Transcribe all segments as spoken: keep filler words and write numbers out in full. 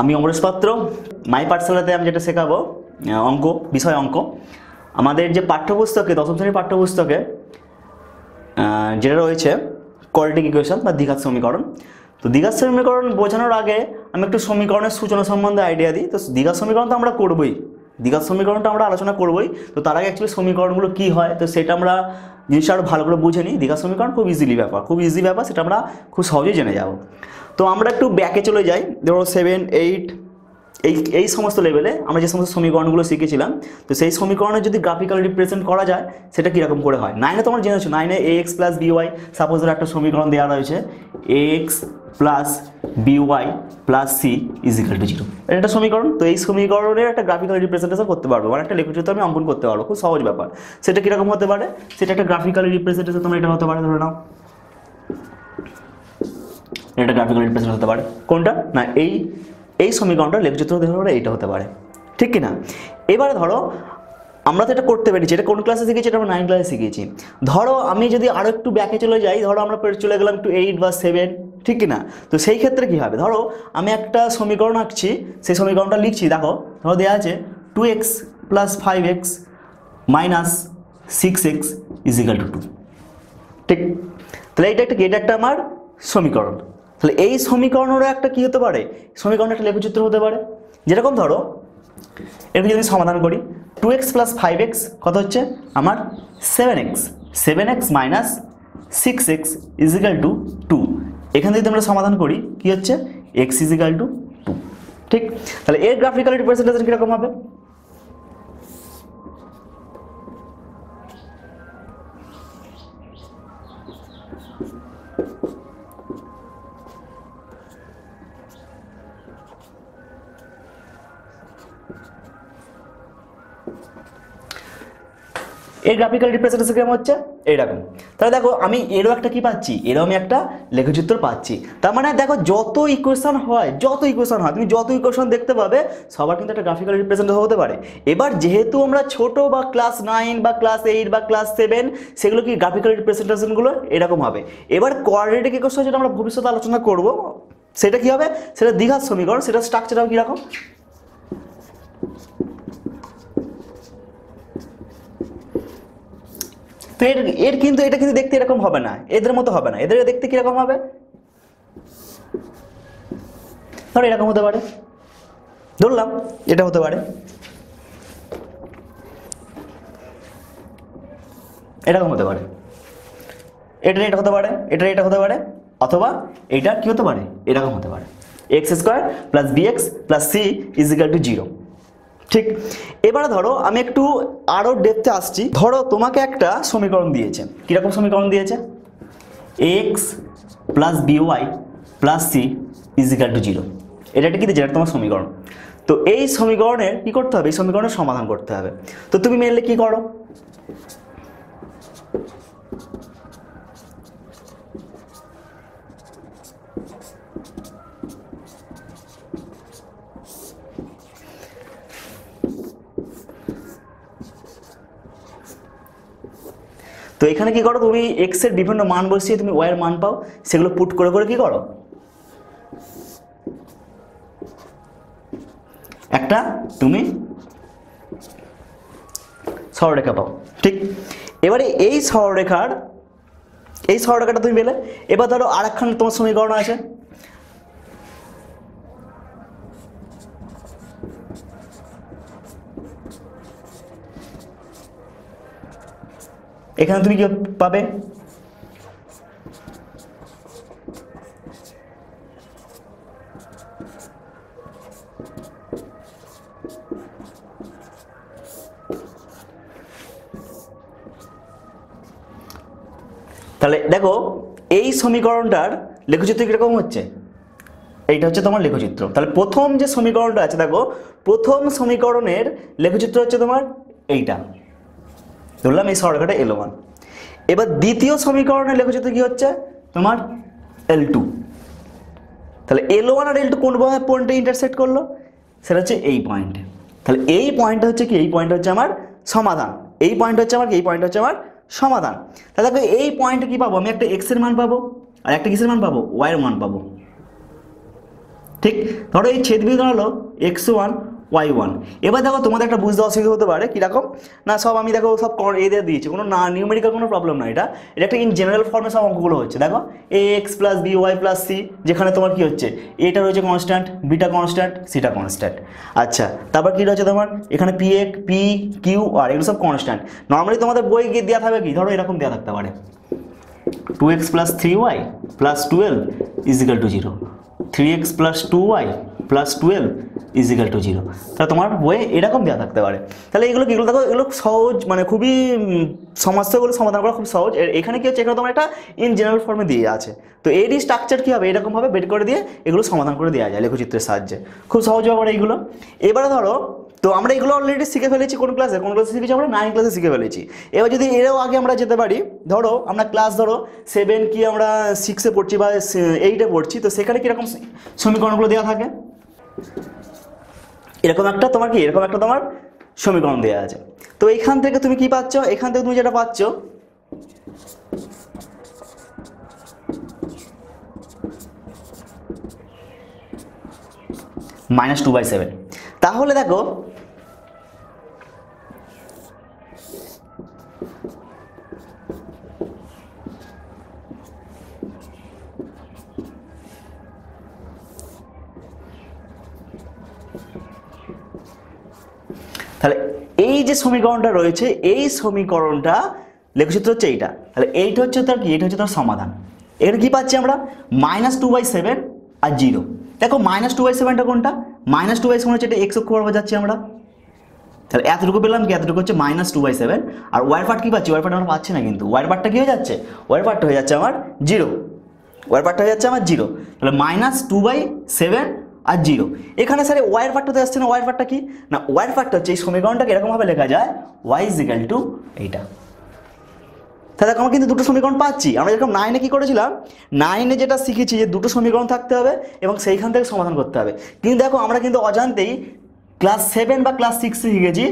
আমি অমরেশ পাত্র। মাই পাঠশালাতে আমি যেটা শেখাবো অঙ্ক, বিষয় অঙ্ক। আমাদের যে পাঠ্যপুস্তকে দশম শ্রেণীর পাঠ্যপুস্তকে যেটা রয়েছে কোয়াড্রেটিক ইকুয়েশন বা দ্বিঘাত সমীকরণ। তো দ্বিঘাত সমীকরণ বোঝানোর আগে আমি একটু সমীকরণের সূচনা সম্বন্ধে আইডিয়া দিই। তো দ্বিঘাত সমীকরণ তো আমরা করবই, দ্বিঘাত সমীকরণটা আমরা আলোচনা করবই। তো তার আগে অ্যাকচুয়ালি সমীকরণগুলো কী হয়, তো সেটা আমরা জিনিসটা আরও ভালো করে বুঝে নিই। দ্বিঘাত সমীকরণ খুব ইজিলি ব্যাপার, খুব ইজি ব্যাপার, সেটা আমরা খুব সহজেই জেনে যাব। তো আমরা একটু ব্যাকে চলে যাই, ধরো সেভেন এইট এই এই সমস্ত লেভেলে আমরা যে সমস্ত সমীকরণগুলো শিখেছিলাম, তো সেই সমীকরণে যদি গ্রাফিক্যাল রিপ্রেজেন্ট করা যায় সেটা কীরকম করে হয়। নাইনে তো আমরা জেনেছো, নাইনে a x plus b y, suppose ধরো একটা সমীকরণ দেওয়া রয়েছে a x plus b y plus c is equal to zero, এটা একটা সমীকরণ। তো এই সমীকরণের একটা গ্রাফিক্যাল রিপ্রেজেন্টেশন করতে পারবো, মানে একটা লেখচিত্র আমি অঙ্কন করতে পারবো, খুব সহজ ব্যাপার। সেটা কীরকম হতে পারে, সেটা একটা গ্রাফিক্যাল রিপ্রেজেন্টেশন তোমরা এটা হতে পারে, ধরে নাও এটা গ্রাফিক্যাল রিপ্রেজেন্টেশন হতে পারে। কোনটা না, এই এই সমীকরণটা লেখচিত্র হতে পারে, এইটা হতে পারে, ঠিক কি না। এবারে ধরো আমরা তো এটা করতে পেরেছি, এটা কোন ক্লাসে শিখেছি, এটা আমরা নাইন ক্লাসে শিখেছি। ধরো আমি যদি আরও একটু ব্যাকে চলে যাই, ধরো আমরা চলে গেলাম একটু এইট বা সেভেন, ঠিক কি না। তো সেই ক্ষেত্রে কী হবে, ধরো আমি একটা সমীকরণ আঁকছি, সেই সমীকরণটা লিখছি। দেখো ধরো দেওয়া আছে two x plus five x minus six x is equal to two, ঠিক। তাহলে এইটা একটা এটা একটা আমার সমীকরণ। তাহলে এই সমীকরণেরও একটা কী হতে পারে, সমীকরণ একটা লেখচিত্র হতে পারে। যেরকম ধরো এরকম যদি সমাধান করি, two x plus five x কত হচ্ছে আমার seven x, seven x minus six x is equal to two. এখান থেকে যদি আমরা সমাধান করি কী হচ্ছে x is equal to two, ঠিক। তাহলে এর গ্রাফিক্যাল রিপ্রেজেন্টেশন কীরকম হবে, এই গ্রাফিক্যাল রিপ্রেজেন্টেশন কেমন হচ্ছে এইরকম। তাহলে দেখো আমি এরও একটা কি পাচ্ছি, এরও আমি একটা লেখচিত্র পাচ্ছি। তার মানে দেখো যত ইকুয়েশন হয়, যত ইকুয়েশন হয় তুমি যত ইকুয়েশন দেখতে পাবে সবার কিন্তু একটা গ্রাফিক্যাল রিপ্রেজেন্টেশন হতে পারে। এবার যেহেতু আমরা ছোট বা ক্লাস নাইন বা ক্লাস এইট বা ক্লাস সেভেন, সেগুলো কি গ্রাফিক্যাল রিপ্রেজেন্টেশনগুলো এরকম হবে। এবার কোয়াড্রেটিক ইকুয়েশন যেটা আমরা ভবিষ্যতে আলোচনা করব, সেটা কি হবে, সেটা দ্বিঘাত সমীকরণ, সেটা স্ট্রাকচার হবে কীরকম। তো এর এর কিন্তু এটা কিন্তু দেখতে এরকম হবে না, এদের মতো হবে না। এদের দেখতে কিরকম হবে, ধরো এরকম হতে পারে, ধরলাম এটা হতে পারে, এরকম হতে পারে, এটা এটা হতে পারে, এটা এটা হতে পারে, অথবা এটা কি হতে পারে এরকম হতে পারে, x square plus b x plus c is equal to zero, ঠিক। এবারে ধরো আমি একটু আরও ডেপথে আসছি। ধরো তোমাকে একটা সমীকরণ দিয়েছে, কীরকম সমীকরণ দিয়েছে, x plus b y plus c is equal to zero, এটা একটা কিন্তু যেটা তোমার সমীকরণ। তো এই সমীকরণের কী করতে হবে, এই সমীকরণের সমাধান করতে হবে। তো তুমি মেনলি কী করো, তো এখানে কী করো তুমি এক্স এর বিভিন্ন মান বসিয়ে তুমি ওয়াই এর মান পাও, সেগুলো পুট করে করে কী করো একটা তুমি সরলরেখা পাও, ঠিক। এবারে এই সরলরেখার এই সরলরেখাটা তুমি পেলে। এবার ধরো আর একখান তোমার সমীকরণ আছে, এখানে তুমি কি পাবে, তাহলে দেখো এই সমীকরণটার লেখচিত্র কিরকম হচ্ছে, এইটা হচ্ছে তোমার লেখচিত্র। তাহলে প্রথম যে সমীকরণটা আছে, দেখো প্রথম সমীকরণের লেখচিত্র হচ্ছে তোমার এইটা, ধরলাম এই সরলরেখাটা এল ওয়ান। এবার দ্বিতীয় সমীকরণের লেখচিত্র কি হচ্ছে তোমার এল টু। তাহলে এল ওয়ান আর এল টু কোন পয়েন্টে ইন্টারসেক্ট করলো, সেটা হচ্ছে এই পয়েন্টে। তাহলে এই পয়েন্টটা হচ্ছে কি, এই পয়েন্টটা হচ্ছে আমার সমাধান, এই পয়েন্ট হচ্ছে আমার এই পয়েন্ট হচ্ছে আমার সমাধান। তাহলে দেখো এই পয়েন্টে কী পাবো, আমি একটা এক্সের মান পাবো আর একটা কিসের মান পাবো, ওয়াইয়ের মান পাবো, ঠিক ধরো এই ছেদবিকরণ হলো এক্স ওয়ান ওয়াই ওয়ান। এবার দেখো তোমাদের একটা বুঝতে অসুবিধা হতে পারে কীরকম না, সব আমি দেখো সব এদের দিয়েছি, কোনো না নিউমেরিক্যাল কোনো প্রবলেম না, এটা এটা একটা ইন জেনারেল ফর্মে সব অঙ্কগুলো হচ্ছে। দেখো a x plus b y plus c, যেখানে তোমার কী হচ্ছে এটা রয়েছে কনস্ট্যান্ট, বিটা কনস্ট্যান্ট, সিটা কনস্ট্যান্ট। আচ্ছা তারপর কী রয়েছে তোমার এখানে পি এক পি কিউ আর, এগুলো সব কনস্ট্যান্ট। নর্মালি তোমাদের বই গিয়ে দেওয়া থাকবে কি ধরো এরকম দেওয়া থাকতে পারে two x plus three y plus twelve is equal to zero, three x plus two y plus twelve is equal to zero, তাহলে তোমার বইয়ে এরকম দেওয়া থাকতে পারে। তাহলে এগুলো কীগুলো দেখো এগুলো সহজ, মানে খুবই সমস্যাগুলো সমাধান করা খুব সহজ। এখানে কী হচ্ছে এখানে তোমার একটা ইন জেনারেল ফর্মে দিয়ে আছে, তো এরই স্ট্রাকচার কী হবে এরকমভাবে বের করে দিয়ে এগুলো সমাধান করে দেওয়া যায় লেখচিত্রের সাহায্যে, খুব সহজ ব্যাপার এইগুলো। এবারে ধরো তো আমরা এগুলো অলরেডি শিখে ফেলেছি, কোন ক্লাসে কোন ক্লাসে শিখেছি আমরা নাইন ক্লাসে শিখে ফেলেছি। এবার যদি এরও আগে আমরা যেতে পারি, ধরো আমরা ক্লাস ধরো সেভেন কি আমরা সিক্সে পড়ছি বা এইটে পড়ছি, তো সেখানে কীরকম সমীকরণগুলো দেওয়া থাকে এরকম একটা তোমার কি এরকম একটা তোমার সমীকরণ দেওয়া আছে। তো এইখান থেকে তুমি কি পাচ্ছ, এখান থেকে তুমি যেটা পাচ্ছ মাইনাস টু বাই সেভেন। তাহলে দেখো তাহলে এই যে সমীকরণটা রয়েছে এই সমীকরণটা লেখচিত্র হচ্ছে এইটা, তাহলে এইটা হচ্ছে তার কি এইটা হচ্ছে তার সমাধান। এর কি পাচ্ছি আমরা মাইনাস টু বাই সেভেন আর জিরো। দেখো মাইনাস টু বাই সেভেনটা কোনটা, মাইনাস টু বাই সেভেন হচ্ছে এটা এক্স অক্ষ বরাবর যাচ্ছি আমরা, তাহলে এতটুকু পেলাম কি এতটুকু হচ্ছে মাইনাস টু বাই সেভেন। আর ওয়ার পার্ট কী পাচ্ছি, ওয়ার পার্ট আমরা পাচ্ছি না, কিন্তু ওয়ার পার্টটা কী হয়ে যাচ্ছে ওয়ার পার্টটা হয়ে যাচ্ছে আমার জিরো, ওয়ার পার্টটা হয়ে যাচ্ছে আমার জিরো, তাহলে মাইনাস টু বাই সেভেন আর জিরো। এখানে স্যার ওয়ার পার্টটাতে আসছে না, ওয়ার পার্টটা কি না ওয়ার পার্টটা হচ্ছে এই সমীকরণটাকে এরকমভাবে লেখা যায় ওয়াই ইজিক্যাল টু এইটা। তাহলে আমরা কিন্তু দুটো সমীকরণ পাচ্ছি, আমরা যেরকম নাইনে কী করেছিলাম নাইনে যেটা শিখেছি যে দুটো সমীকরণ থাকতে হবে এবং সেইখান থেকে সমাধান করতে হবে, কিন্তু দেখো আমরা কিন্তু অজান্তেই ক্লাস সেভেন বা ক্লাস সিক্সে শিখেছি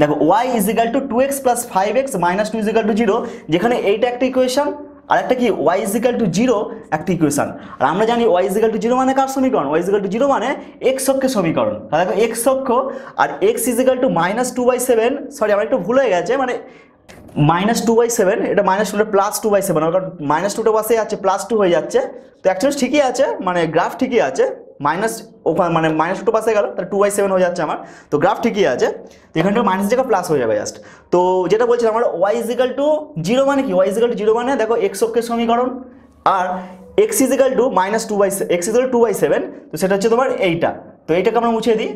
দেখো y is equal to two x plus five x minus two is equal to zero, যেখানে এইটা একটা ইকুয়েশন আর একটা কি ওয়াই ইজিক্যাল টু জিরো একটা ইকুয়েশন। আর আমরা জানি ওয়াই ইজিক্যাল টু জিরো মানে কার সমীকরণ, ওয়াই ইজিক্যাল টু জিরো মানে এক্স অক্ষের সমীকরণ। তাহলে দেখো এক্স অক্ষ আর x is equal to minus two by seven, sorry আমার একটু ভুল হয়ে গেছে, মানে মাইনাস টু বাই সেভেন এটা মাইনাস টুটা প্লাস টু বাই সেভেন, কারণ মাইনাস টুটা পাশে আছে প্লাস টু হয়ে যাচ্ছে, তো অ্যাকচুয়ালি ঠিকই আছে মানে গ্রাফ ঠিকই আছে, মাইনাস ওখানে মানে মাইনাস টু পাশে গেল তাহলে টু বাই সেভেন হয়ে যাচ্ছে আমার, তো গ্রাফ ঠিকই আছে, তো এখানটা মাইনাস জায়গা প্লাস হয়ে যাবে জাস্ট। তো যেটা বলছিলাম আমরা ওয়াই ইজিক্যাল টু জিরো মানে কি ওয়াই ইজিক্যাল টু জিরো মানে দেখো এক্স অক্ষের সমীকরণ আর x is equal to minus two by x is equal to by seven, তো সেটা হচ্ছে তোমার এইটা, তো এইটাকে আমরা মুছে দিই।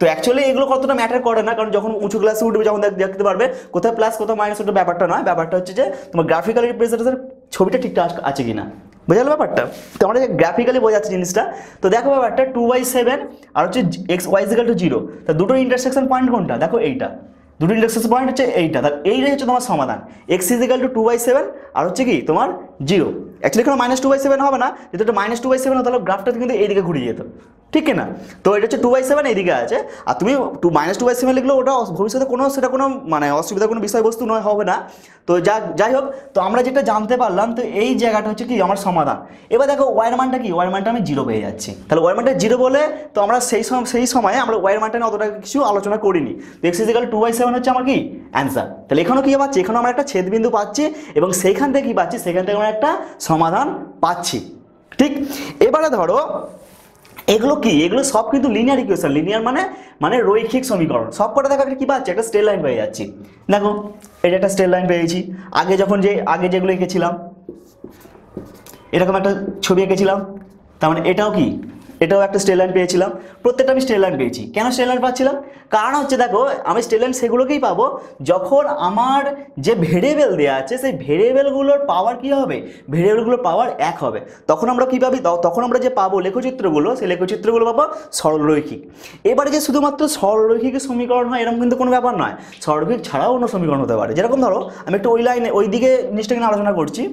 তো অ্যাকচুয়ালি এগুলো কতটা ম্যাটার করে না, কারণ যখন উঁচু ক্লাসে উঠবে যখন দেখতে পারবে কোথায় প্লাস কোথাও মাইনাস, ওটা ব্যাপারটা নয়, ব্যাপারটা হচ্ছে যে তোমার গ্রাফিক্যাল রিপ্রেজেন্টেশন ছবিটা ঠিকঠাক আছে কি না, বোঝালো ব্যাপারটা, তো আমরা গ্রাফিক্যালি বোঝাচ্ছি জিনিসটা। তো দেখো ব্যাপারটা টু বাই সেভেন আর হচ্ছে x y is equal to zero, তা দুটো ইন্টারসেকশন পয়েন্ট কোনটা দেখো এইটা, দুটো ইন্টারসেকশন পয়েন্ট হচ্ছে এইটা, তাহলে এইটাই হচ্ছে তোমার সমাধান x is equal to two by seven আর হচ্ছে কি তোমার জিরো। অ্যাকচুয়ালি এখানে মাইনাস টু বাই সেভেন হবে না, যদি এটা মাইনাস টু বাই সেভেন তাহলে গ্রাফটা কিন্তু এইদিকে ঘুরিয়ে যেত, ঠিক না? তো এটা হচ্ছে টু বাই সেভেন এইদিকে আছে, আর তুমি two minus two by seven লিখলে ওটা ভবিষ্যতে কোনো সেটা কোনো মানে অসুবিধা কোনো বিষয়বস্তু নয় হবে না। তো যা যাই হোক, তো আমরা যেটা জানতে পারলাম তো এই জায়গাটা হচ্ছে কি আমার সমাধান। এবার দেখো ওয়ার মানটা কি ওয়ার মানটা আমি জিরো পেয়ে যাচ্ছি, তাহলে ওয়ার মানটা জিরো বলে তো আমরা সেই সময় সেই সময়ে আমরা ওয়ার মানটা নিয়ে অতটা কিছু আলোচনা করিনি। তো x is equal to by seven হচ্ছে আমার কি অ্যান্সার। তাহলে এখানেও কী পাচ্ছি, এখানেও আমরা একটা ছেদবিন্দু পাচ্ছি এবং সেইখান থেকে কী পাচ্ছি সেখান থেকে আমরা একটা সমাধান পাচ্ছি, ঠিক। এবারে ধরো এগুলো কি এগুলো সব কিন্তু লিনিয়ার ইকুয়েশন, লিনিয়ার মানে মানে রৈখিক সমীকরণ। সব কটা দেখো একটা কী পাচ্ছি একটা স্ট্রেট লাইন পেয়ে যাচ্ছি, দেখো এটা একটা স্ট্রেট লাইন পেয়েছি, আগে যখন যে আগে যেগুলো এঁকেছিলাম এরকম একটা ছবি এঁকেছিলাম, তার মানে এটাও কি এটাও একটা স্ট্রেট লাইন পেয়েছিলাম, প্রত্যেকটা আমি স্ট্রেট লাইন পেয়েছি। কেন স্ট্রেট লাইন পাচ্ছিলাম, কারণ হচ্ছে দেখো আমি স্ট্রেট লাইন সেগুলোকেই পাবো যখন আমার যে ভেরিয়েবল দেওয়া আছে সেই ভেরিয়েবলগুলোর পাওয়ার কী হবে, ভেরিয়েবলগুলোর পাওয়ার এক হবে, তখন আমরা কী পাবি তখন আমরা যে পাবো লেখচিত্রগুলো সেই লেখচিত্রগুলো পাবো সরলরৈখিক। এবারে যে শুধুমাত্র সরলরৈখিকের সমীকরণ হয় এরকম কিন্তু কোনো ব্যাপার নয়, সরলরৈখিক ছাড়াও অন্য সমীকরণ হতে পারে। যেরকম ধরো আমি একটু ওই লাইনে ওই দিকে জিনিসটা নিয়ে আলোচনা করছি,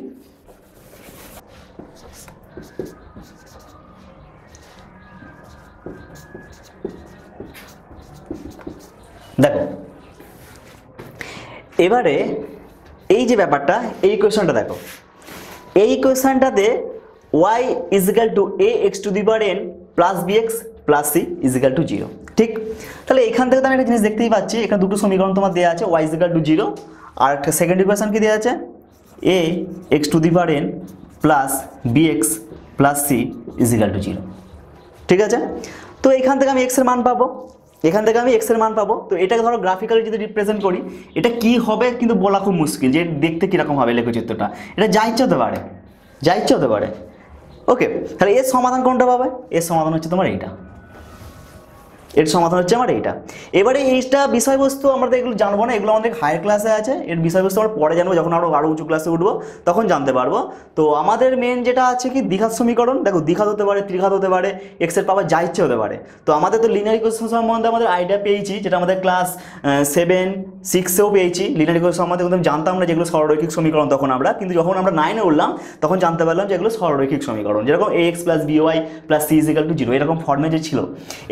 দেখো এবারে এই যে ব্যাপারটা এই ইকুয়েশনটা দেখো এই ইকুয়েশনটাতে y is equal to a x to the power n plus b x plus c is equal to zero. ঠিক, তাহলে এখান থেকে তো আমি একটা জিনিস দেখতেই পাচ্ছি, এখানে দুটো সমীকরণ তোমার দেওয়া আছে, y is equal to zero, আর একটা সেকেন্ড ইকুয়েশন কি দেওয়া আছে, a x to the power n plus b x plus c is equal to zero. ঠিক আছে, তো এখান থেকে আমি এক্সের মান পাবো, এখান থেকে আমি এক্সের মান পাবো। তো এটাকে ধরো গ্রাফিক্যালি যদি রিপ্রেজেন্ট করি, এটা কি হবে কিন্তু বলা খুব মুশকিল যে দেখতে কীরকম হবে লেখচিত্রটা, এটা যা ইচ্ছে হতে পারে, যা ইচ্ছে হতে পারে। ওকে, তাহলে এর সমাধান কোনটা পাবে? এর সমাধান হচ্ছে তোমার এইটা, এর সমাধান হচ্ছে আমার এইটা। এবারে এইটা বিষয়বস্তু আমরা তো এগুলো জানবো না, এগুলো আমাদের হায়ার ক্লাসে আছে, এর বিষয়বস্তু আমরা পরে জানবো, যখন আরও আরও উঁচু ক্লাসে উঠবো তখন জানতে পারবো। তো আমাদের মেন যেটা আছে কি দ্বিঘাত সমীকরণ, দেখো দ্বিঘাত হতে পারে, ত্রিঘাত হতে পারে, এক্সের পাওয়ার যা ইচ্ছে হতে পারে। তো আমাদের তো লিনিয়ার ইকুয়েশন সম্বন্ধে আমাদের আইডিয়া পেয়েছি, যেটা আমাদের ক্লাস সেভেন সিক্সেও পেয়েছি, লিনিয়ার ইকুয়েশন সম্বন্ধে কিন্তু জানতাম না যেগুলো সরলরৈখিক সমীকরণ তখন আমরা, কিন্তু যখন আমরা নাইনে উঠলাম তখন জানতে পারলাম যে এগুলো সরলরৈখিক সমীকরণ, যেরকম a x plus b y plus c is equal to zero, এরকম ফর্মে যে ছিল।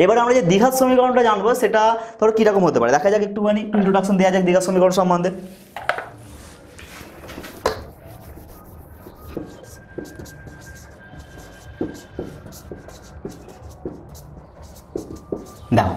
এবার আমরা যে দ্বিঘাত সমীকরণটা জানবো সেটা ধরো কিরকম হতে পারে, দেখা যাক, একটুখানি ইন্ট্রোডাকশন দেওয়া যাক দ্বিঘাত সমীকরণ সম্বন্ধে। দেখো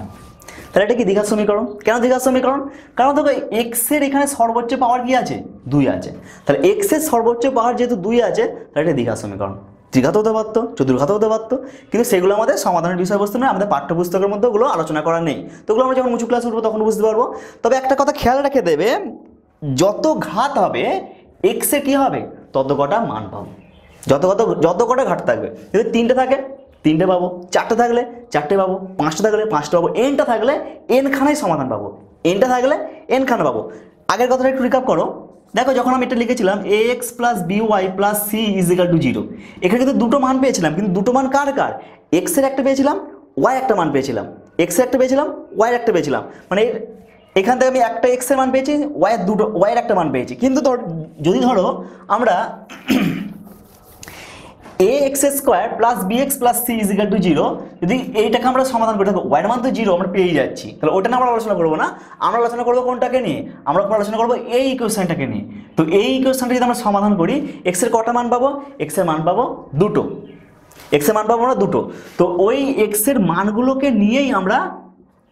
তাহলে এটা কি দ্বিঘাত সমীকরণ, কেন দ্বিঘাত সমীকরণ? কারণ দেখো এক্স এর এখানে সর্বোচ্চ পাওয়ার কি আছে, দুই আছে, তাহলে এক্স এর সর্বোচ্চ পাওয়ার যেহেতু দুই আছে তাহলে এটা দ্বিঘাত সমীকরণ। ত্রিঘাত হতে পারতো, চতুর্ঘাত হতে পারতো, কিন্তু সেগুলো আমাদের সমাধানের বিষয়বস্তু নয়, আমাদের পাঠ্যপুস্তকের মধ্যে ওগুলো আলোচনা করা নেই, তো ওগুলো আমরা যখন উঁচু ক্লাস উঠবো তখন বুঝতে পারবো। তবে একটা কথা খেয়াল রেখে দেবে, যত ঘাত হবে এক্সে কী হবে তত কটা মান পাবো, যত কত যত কটা ঘাট থাকবে, যদি তিনটে থাকে তিনটে পাবো, চারটে থাকলে চারটে পাবো, পাঁচটা থাকলে পাঁচটা পাবো, এনটা থাকলে এনখানাই সমাধান পাবো, এনটা থাকলে এনখানা পাবো। আগের কথাটা একটু রিক্যাপ করো, দেখো যখন আমি এটা লিখেছিলাম a x plus b y plus c is equal to zero, এখানে কিন্তু দুটো মান পেয়েছিলাম, কিন্তু দুটো মান কার কার, এক্সের একটা পেয়েছিলাম, ওয়াই একটা মান পেয়েছিলাম, এক্সের একটা পেয়েছিলাম, ওয়াইয়ের একটা পেয়েছিলাম, মানে এখান থেকে আমি একটা এক্সের মান পেয়েছি, ওয়াইয়ের দুটো ওয়াইয়ের একটা মান পেয়েছি। কিন্তু ধর যদি ধরো আমরা a x square plus b x plus c is equal to zero, যদি এইটাকে আমরা সমাধান করি, থাকবো ওয়াইয়ের মান তো জিরো আমরা পেয়ে যাচ্ছি, তাহলে ওটা আমরা আলোচনা করবো না, আমরা আলোচনা করবো কোনটাকে নিয়ে, আমরা আলোচনা করবো এই ইকুয়েশনটাকে নিয়ে। তো এই ইকুয়েশনটা যদি আমরা সমাধান করি, এক্সের কটা মান পাবো, এক্সের মান পাবো দুটো, এক্সের মান পাবো আমরা দুটো, তো ওই এক্সের মানগুলোকে নিয়েই আমরা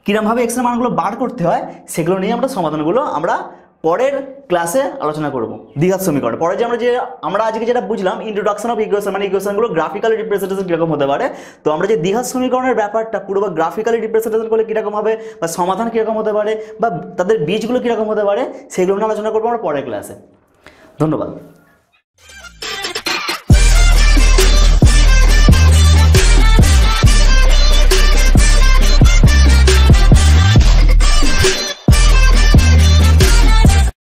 কীরকমভাবে এক্সের মানগুলো বার করতে হয় সেগুলো নিয়ে আমরা সমাধানগুলো আমরা পরের ক্লাসে আলোচনা করব দ্বিঘাত সমীকরণ। পরে যে আমরা যে আমরা আজকে যেটা বুঝলাম ইন্ট্রোডাকশন অফ ইকুয়েশন, মানে ইকুয়েশনগুলো গ্রাফিক্যালি রিপ্রেজেন্টেশন কীরকম হতে পারে, তো আমরা যে দ্বিঘাত সমীকরণের ব্যাপারটা পুরো বা গ্রাফিক্যালি রিপ্রেজেন্টেশন করলে কীরকম হবে, বা সমাধান কীরকম হতে পারে, বা তাদের বীজগুলো কীরকম হতে পারে, সেগুলো নিয়ে আলোচনা করবো আমরা পরের ক্লাসে। ধন্যবাদ।